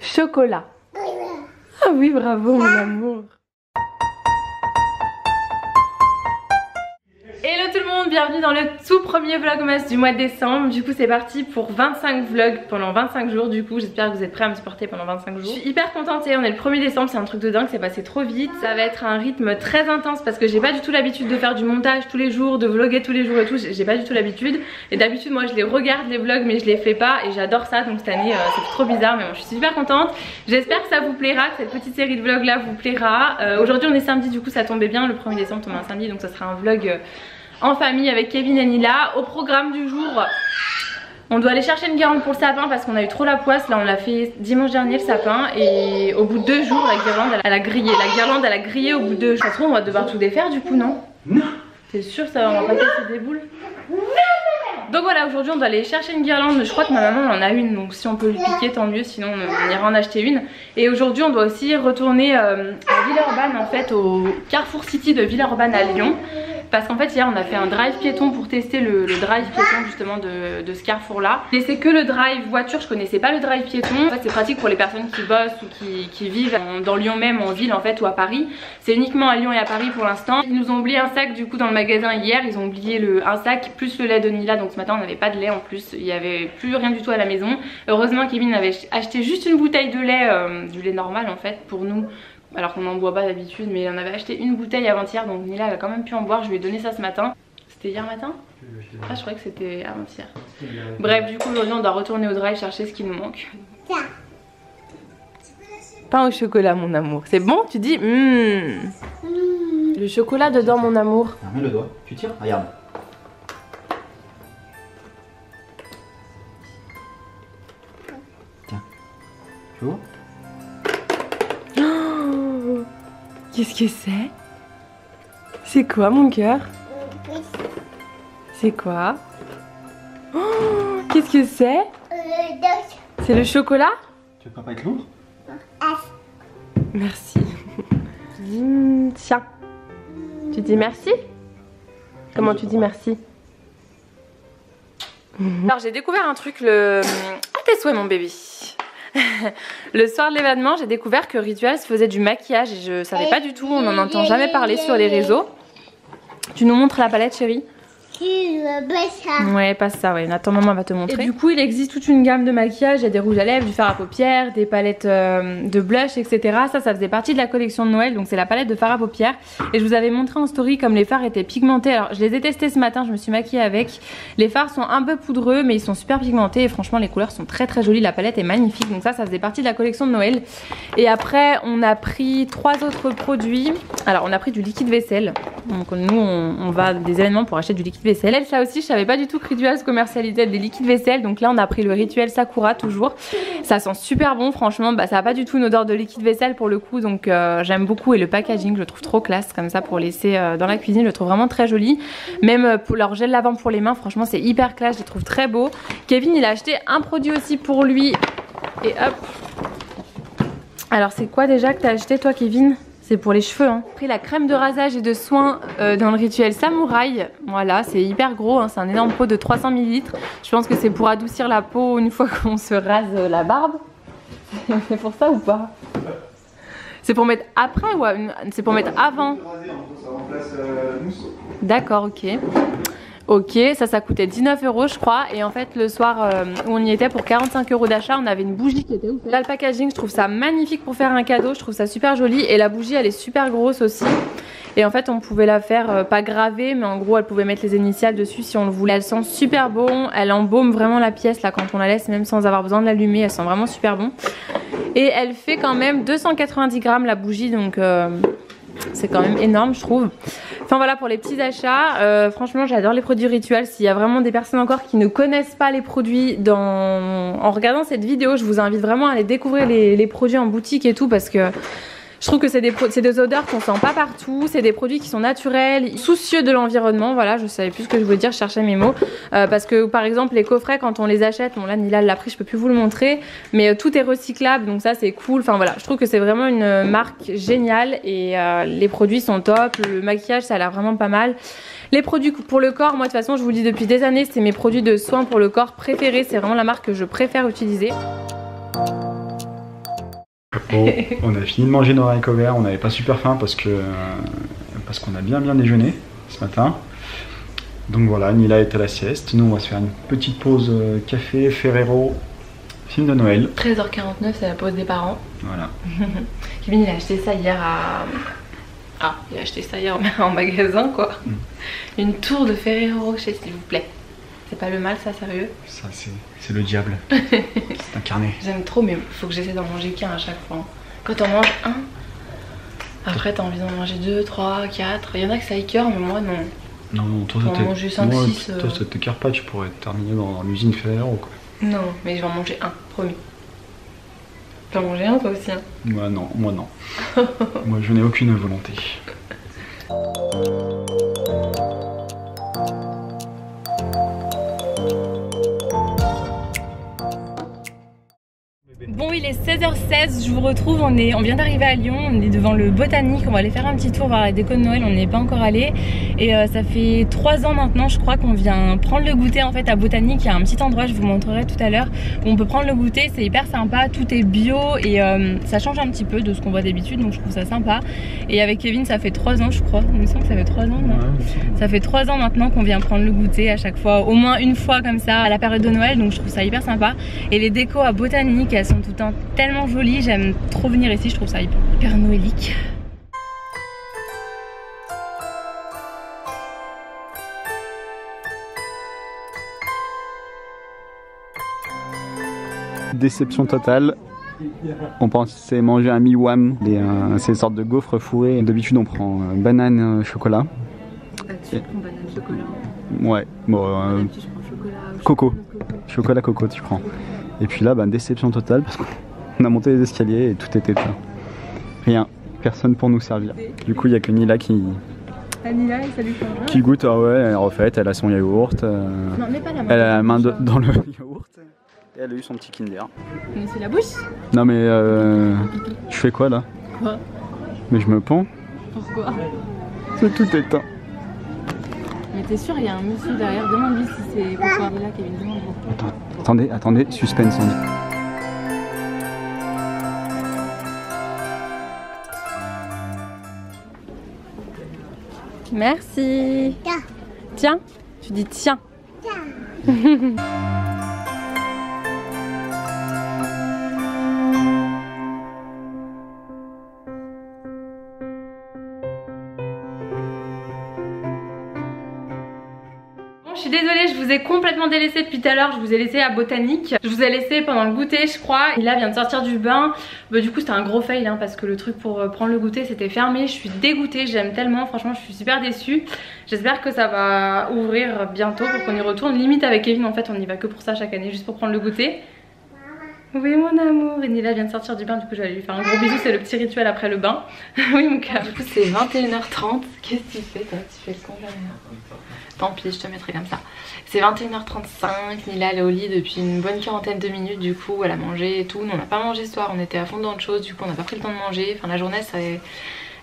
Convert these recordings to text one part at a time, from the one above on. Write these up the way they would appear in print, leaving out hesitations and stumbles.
Chocolat. Ah oui, bravo mon amour. Hello tout le monde, bienvenue dans le tout premier Vlogmas du mois de décembre. Du coup c'est parti pour 25 vlogs pendant 25 jours. Du coup j'espère que vous êtes prêts à me supporter pendant 25 jours. Je suis hyper contente, on est le 1er décembre, c'est un truc de dingue, c'est passé trop vite. Ça va être un rythme très intense parce que j'ai pas du tout l'habitude de faire du montage tous les jours, de vlogger tous les jours et tout, j'ai pas du tout l'habitude. Et d'habitude moi je les regarde les vlogs mais je les fais pas et j'adore ça, donc cette année c'est trop bizarre mais bon, je suis super contente. J'espère que ça vous plaira, que cette petite série de vlogs là vous plaira. Aujourd'hui on est samedi, du coup ça tombait bien, le 1er décembre tombe un samedi, donc ça sera un vlog en famille avec Kevin et Nila. Au programme du jour, on doit aller chercher une guirlande pour le sapin parce qu'on a eu trop la poisse. Là on l'a fait dimanche dernier le sapin et au bout de 2 jours la guirlande elle a grillé. La guirlande elle a grillé au bout de 2 jours. Ça se trouve on va devoir tout défaire du coup, non? Non. T'es sûr ça va, on va pas casser des boules? Non. Donc voilà, aujourd'hui on doit aller chercher une guirlande, je crois que ma maman en a une donc si on peut lui piquer tant mieux, sinon on ira en acheter une. Et aujourd'hui on doit aussi retourner à Villeurbanne, en fait au Carrefour City de Villeurbanne à Lyon. Parce qu'en fait hier on a fait un drive piéton pour tester le drive piéton justement de ce carrefour là. Et c'est que le drive voiture, je connaissais pas le drive piéton. En fait c'est pratique pour les personnes qui bossent ou qui vivent dans Lyon même, en ville en fait ou à Paris. C'est uniquement à Lyon et à Paris pour l'instant. Ils nous ont oublié un sac du coup dans le magasin hier, ils ont oublié un sac plus le lait de Nila. Donc ce matin on n'avait pas de lait en plus, il n'y avait plus rien du tout à la maison. Heureusement Kevin avait acheté juste une bouteille de lait, du lait normal en fait pour nous. Alors qu'on n'en boit pas d'habitude, mais on avait acheté une bouteille avant-hier, donc Nila elle a quand même pu en boire, je lui ai donné ça ce matin. C'était hier matin? Ah je croyais que c'était avant-hier. Bref, du coup aujourd'hui on doit retourner au drive chercher ce qui nous manque. Pain au chocolat mon amour, c'est bon? Tu dis le chocolat dedans mon amour. Ah, mets le doigt, tu tires, regarde. Tiens, tu vois? Qu'est-ce que c'est? C'est quoi mon cœur? C'est quoi? Oh, qu'est-ce que c'est? C'est le chocolat? Tu veux pas être lourd? Merci. Tu dis tiens. Tu dis merci? Comment tu dis merci? Alors j'ai découvert un truc, à tes souhaits mon bébé. Le soir de l'événement, j'ai découvert que Rituals faisait du maquillage et je savais pas du tout, on n'en entend jamais parler sur les réseaux. Tu nous montres la palette chérie? Ouais, passe ça, ouais. Attends, maman va te montrer. Et du coup, il existe toute une gamme de maquillage, il y a des rouges à lèvres, du fard à paupières, des palettes de blush, etc. Ça faisait partie de la collection de Noël, donc c'est la palette de fard à paupières. Et je vous avais montré en story comme les fards étaient pigmentés. Alors, je les ai testés ce matin, je me suis maquillée avec. Les fards sont un peu poudreux, mais ils sont super pigmentés et franchement, les couleurs sont très très jolies, la palette est magnifique. Donc ça faisait partie de la collection de Noël. Et après, on a pris 3 autres produits. Alors, on a pris du liquide vaisselle. Donc nous, on va à des événements pour acheter du liquide vaisselle. Elle, ça aussi, je savais pas du tout que Rituals commercialisait des liquides vaisselle. Donc là, on a pris le Rituel Sakura toujours. Ça sent super bon, franchement. Bah, ça a pas du tout une odeur de liquide vaisselle pour le coup. Donc j'aime beaucoup et le packaging, je le trouve trop classe comme ça pour laisser dans la cuisine. Je le trouve vraiment très joli. Même pour leur gel lavant pour les mains, franchement, c'est hyper classe. Je le trouve très beau. Kevin, il a acheté un produit aussi pour lui. Et hop. Alors, c'est quoi déjà que t'as acheté toi, Kevin ? C'est pour les cheveux hein. Pris la crème de rasage et de soin dans le Rituel Samouraï. Voilà, c'est hyper gros hein, c'est un énorme pot de 300 ml. Je pense que c'est pour adoucir la peau une fois qu'on se rase la barbe. C'est pour ça ou pas? C'est pour mettre après ou c'est pour mettre avant? D'accord, ok. Ok, ça coûtait 19 € je crois. Et en fait le soir où on y était pour 45 € d'achat, on avait une bougie qui était ouf. Là le packaging, je trouve ça magnifique pour faire un cadeau, je trouve ça super joli. Et la bougie elle est super grosse aussi. Et en fait on pouvait la faire pas gravée, mais en gros elle pouvait mettre les initiales dessus si on le voulait. Elle sent super bon, elle embaume vraiment la pièce là quand on la laisse, même sans avoir besoin de l'allumer, elle sent vraiment super bon. Et elle fait quand même 290 grammes la bougie, donc c'est quand même énorme je trouve. Enfin voilà pour les petits achats, franchement j'adore les produits Rituels. S'il y a vraiment des personnes encore qui ne connaissent pas les produits en regardant cette vidéo, je vous invite vraiment à aller découvrir les produits en boutique et tout, parce que je trouve que c'est des odeurs qu'on sent pas partout, c'est des produits qui sont naturels, soucieux de l'environnement. Voilà, je savais plus ce que je voulais dire, je cherchais mes mots. Parce que par exemple les coffrets quand on les achète, bon là Nila l'a pris, je peux plus vous le montrer, mais tout est recyclable donc ça c'est cool. Enfin voilà, je trouve que c'est vraiment une marque géniale et les produits sont top, le maquillage ça a l'air vraiment pas mal. Les produits pour le corps, moi de toute façon je vous le dis depuis des années, c'est mes produits de soins pour le corps préférés, c'est vraiment la marque que je préfère utiliser. Bon, on a fini de manger nos haricots verts, on n'avait pas super faim parce qu'on a bien déjeuné ce matin. Donc voilà, Nila est à la sieste. Nous, on va se faire une petite pause café, Ferrero, film de Noël. 13h49, c'est la pause des parents. Voilà. Kevin, il a acheté ça hier à... Ah, il a acheté ça hier en magasin, quoi. Une tour de Ferrero Rocher, s'il vous plaît. C'est pas le mal, ça, sérieux? Ça, c'est le diable. C'est incarné. J'aime trop, mais faut que j'essaie d'en manger qu'un à chaque fois. Quand t'en manges un, après t'as envie d'en manger 2, 3, 4. Il y en a que ça écœure, mais moi, non. Non, toi, ça t'écœure pas, tu pourrais terminer dans l'usine Ferrero, quoi. Non, mais je vais en manger un, promis. Tu vas en manger un toi aussi hein? Moi non, moi non. Moi je n'ai aucune volonté. Bon, il est 16h16, je vous retrouve, on vient d'arriver à Lyon, on est devant le Botanique, on va aller faire un petit tour voir la déco de Noël, on n'y est pas encore allé. Et ça fait 3 ans maintenant, je crois, qu'on vient prendre le goûter en fait à Botanique. Il y a un petit endroit, je vous montrerai tout à l'heure, où on peut prendre le goûter, c'est hyper sympa, tout est bio et ça change un petit peu de ce qu'on voit d'habitude, donc je trouve ça sympa. Et avec Kevin, ça fait 3 ans je crois, il me semble que ça fait 3 ans, non ? Ouais. Ça fait 3 ans maintenant qu'on vient prendre le goûter à chaque fois, au moins une fois comme ça, à la période de Noël, donc je trouve ça hyper sympa. Et les décos à Botanique, elles sont tout le temps tellement jolies, j'aime trop venir ici, je trouve ça hyper noélique. Déception totale, on pensait manger un mi-wam, c'est une sorte de gaufre fourré. D'habitude on prend banane chocolat. Ah, tu prends banane chocolat? Ouais, bon. Tu prends chocolat coco. Chocolat coco, tu prends. Et puis là, déception totale parce qu'on a monté les escaliers et tout était plein. Rien, personne pour nous servir. Du coup, il n'y a que Nila qui. Ah, Nila, ça lui fait un jeu. Qui goûte, ah ouais, elle refait, elle a son yaourt. Non, mais pas la main. Elle a la main dans le yaourt. Et elle a eu son petit Kinder. Mais c'est la bouche? Non, mais je fais quoi là? Quoi? Mais je me pends. Pourquoi? C'est tout éteint. Mais t'es sûr, il y a un monsieur derrière, demande-lui si c'est pourquoi il est là, Kevin, demande pourquoi. Attends, attendez, suspense on dit. Merci. Tiens. Tu dis tiens. Tiens. Complètement délaissé depuis tout à l'heure, je vous ai laissé à Botanique, je vous ai laissé pendant le goûter je crois, et là vient de sortir du bain. Bah, du coup c'était un gros fail hein, parce que le truc pour prendre le goûter c'était fermé, je suis dégoûtée, j'aime tellement, franchement je suis super déçue. J'espère que ça va ouvrir bientôt pour qu'on y retourne, limite avec Kevin en fait on n'y va que pour ça chaque année, juste pour prendre le goûter. Oui mon amour, et Nila vient de sortir du bain, du coup je vais aller lui faire un gros bisou, c'est le petit rituel après le bain. Oui mon cœur. Du coup c'est 21h30, qu'est-ce que tu fais toi? Tu fais le con derrière. Tant pis, je te mettrai comme ça. C'est 21h35, Nila elle est au lit depuis une bonne quarantaine de minutes, du coup elle a mangé et tout. Nous on n'a pas mangé ce soir, on était à fond dans autre chose, du coup on n'a pas pris le temps de manger. Enfin la journée ça est...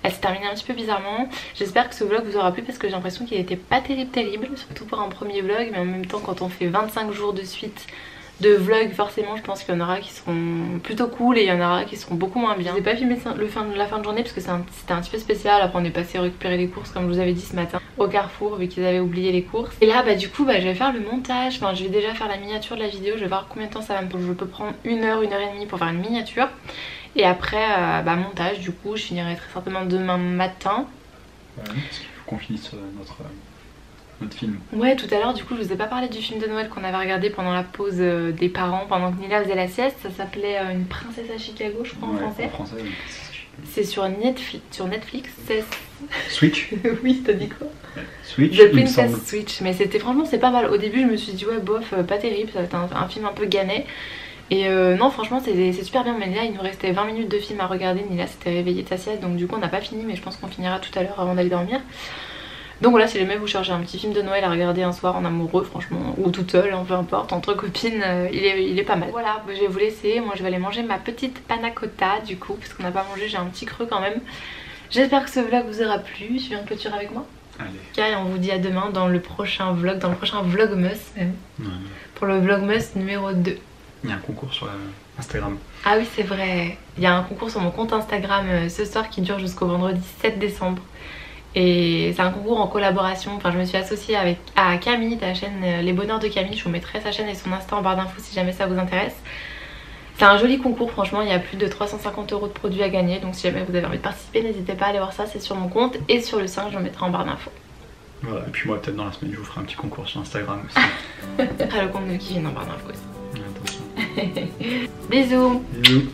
elle s'est terminée un petit peu bizarrement. J'espère que ce vlog vous aura plu parce que j'ai l'impression qu'il n'était pas terrible, surtout pour un premier vlog. Mais en même temps quand on fait 25 jours de suite de vlog, forcément je pense qu'il y en aura qui seront plutôt cool et il y en aura qui seront beaucoup moins bien. Je n'ai pas filmé la fin de journée parce que c'était un petit peu spécial. Après on est passé récupérer les courses comme je vous avais dit ce matin au Carrefour vu qu'ils avaient oublié les courses. Et là du coup je vais faire le montage, enfin je vais déjà faire la miniature de la vidéo, je vais voir combien de temps ça va me prendre. Je peux prendre 1 heure, 1 heure et demie pour faire une miniature. Et après montage, du coup je finirai très certainement demain matin. Ouais, parce qu'il faut qu'on finisse notre film. Ouais, tout à l'heure du coup je vous ai pas parlé du film de Noël qu'on avait regardé pendant la pause des parents pendant que Nila faisait la sieste. Ça s'appelait Une princesse à Chicago je crois, ouais, en français. C'est sur Netflix, Switch. Oui, t'as dit quoi? Switch. The Princess Switch, mais c'était franchement c'est pas mal. Au début je me suis dit ouais bof, pas terrible, ça va être un film un peu gané. Et non franchement c'est super bien, mais là il nous restait 20 minutes de film à regarder. Nila s'était réveillée de sa sieste donc du coup on n'a pas fini, mais je pense qu'on finira tout à l'heure avant d'aller dormir. Donc voilà, si jamais vous cherchez un petit film de Noël à regarder un soir en amoureux, franchement, ou toute seule, peu importe, entre copines, il est pas mal. Voilà, je vais vous laisser, moi je vais aller manger ma petite panna cotta du coup, parce qu'on n'a pas mangé, j'ai un petit creux quand même. J'espère que ce vlog vous aura plu, suivez en clôture avec moi. Allez. Et on vous dit à demain dans le prochain vlog, dans le prochain Vlogmas même. Ouais. Pour le Vlogmas numéro 2. Il y a un concours sur la... Instagram. Ah oui c'est vrai, il y a un concours sur mon compte Instagram ce soir qui dure jusqu'au vendredi 7 décembre. Et c'est un concours en collaboration, enfin je me suis associée à Camille, la chaîne Les Bonheurs de Camille. Je vous mettrai sa chaîne et son Insta en barre d'infos si jamais ça vous intéresse. C'est un joli concours franchement, il y a plus de 350 € de produits à gagner. Donc si jamais vous avez envie de participer, n'hésitez pas à aller voir ça, c'est sur mon compte. Et sur le 5, je vous mettrai en barre d'infos. Voilà, et puis moi peut-être dans la semaine je vous ferai un petit concours sur Instagram aussi. Ah, le compte de Kevin en barre d'infos aussi. Attention. Bisous. Bisous.